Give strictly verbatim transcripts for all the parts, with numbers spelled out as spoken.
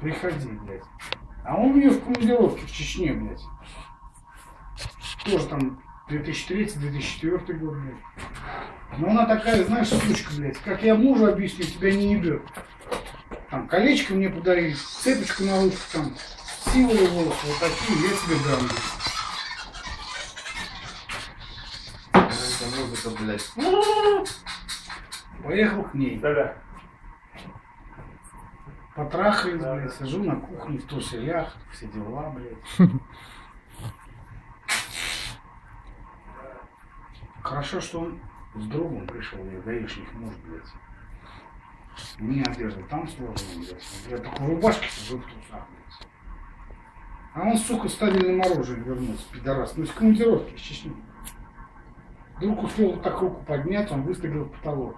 Приходи, блядь. А он у нее в командировке в Чечне, блядь. Тоже там две тысячи третий — две тысячи четвёртый год, блядь. Но она такая, знаешь, сучка, блядь. Как я мужу объясню, тебя не идет. Там колечко мне подарили, цепочку на руку, там, силы волосы, вот такие, я тебе дам, блядь. Музыка, блядь. Поехал к ней. Да-да. Потрахали, да, блядь, да. Сижу на кухне в туселях, все дела, блядь. Хорошо, что он с другом пришел, я гаишник муж, блядь. Мне одежда там сложная, блядь. Я только в рубашке сижу в трусах, блядь. А он, сука, стабильным оружием вернулся, пидорас. Ну, из командировки, из Чечни. Вдруг успел так руку поднять, он выстрелил в потолок.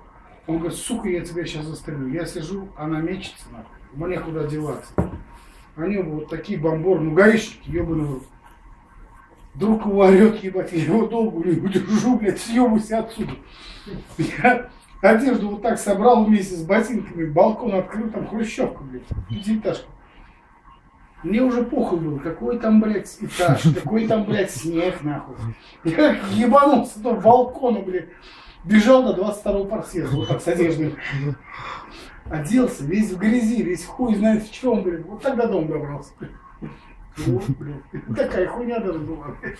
Он говорит, сука, я тебя сейчас застрелю. Я сижу, она мечется, нахуй. Мне куда деваться. Они оба вот такие бомборы, ну гаишники, ебаный в рот. Друг его орет, ебать, я его долго не удержу, блядь, съебайся отсюда. Я одежду вот так собрал вместе с ботинками, балкон открыл, там хрущевка, блядь, пятиэтажка. Мне уже похуй было, какой там, блядь, этаж, какой там, блядь, снег, нахуй. Я ебанулся до балкона, блядь. Бежал до двадцать второго парсеза, вот так с одеждой. Оделся, весь в грязи, весь хуй знает в чем, блядь. Вот так до дома добрался. Вот, блядь. Такая хуйня даже была, блядь.